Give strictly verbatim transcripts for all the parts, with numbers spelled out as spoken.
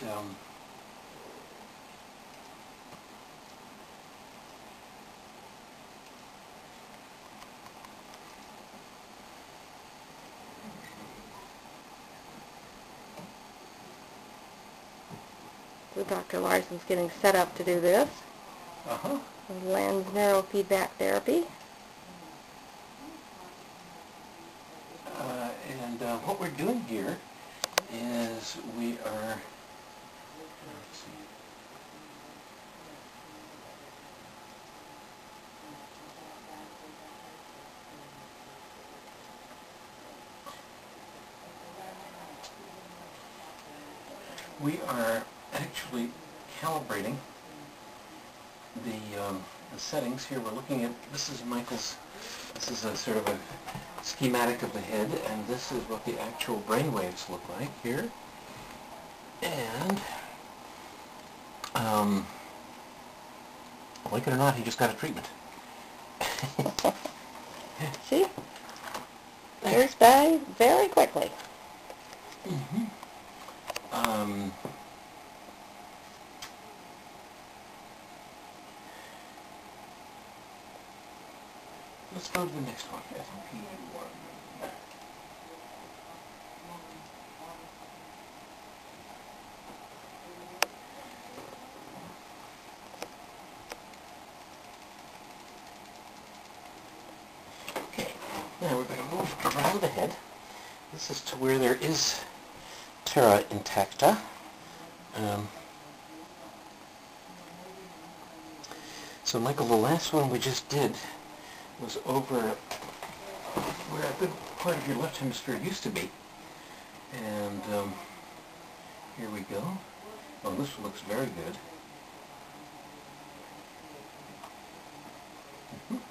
and um, so Doctor Larson's getting set up to do this. Uh-huh. LENS neurofeedback therapy. Uh, and uh, what we're doing here is we are, let's see, we are actually calibrating the, um, the settings here. We're looking at, this is Michael's, this is a sort of a schematic of the head, and this is what the actual brain waves look like here. And, um, like it or not, he just got a treatment. See? Goes by very quickly. Mm-hmm. Um... Let's go to the next one. Okay, now we're going to move around the head. This is to where there is terra intacta. Um, so Michael, the last one we just did was over where a good part of your left hemisphere used to be. And um, here we go. Oh, this looks very good. Mm-hmm.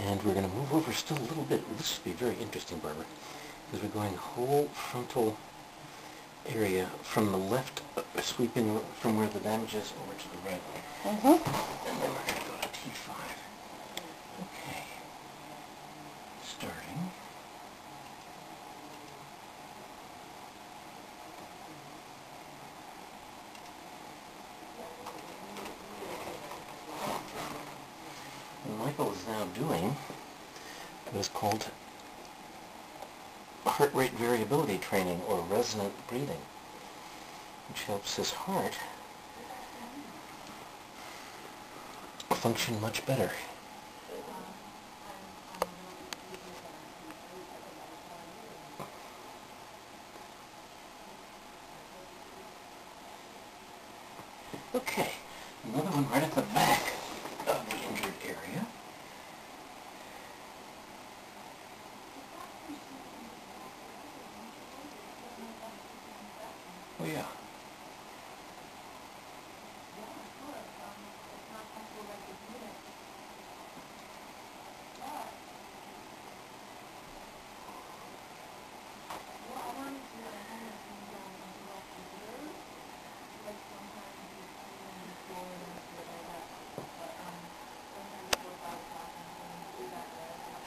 And we're going to move over still a little bit. This will be very interesting, Barbara, because we're going whole frontal area from the left, uh, sweeping from where the damage is over to the right. Mm-hmm. And then we're going to go to T five. Okay. Starting. And Michael is now doing what is called heart rate variability training, or resonant breathing, which helps his heart function much better. Okay, another one right at the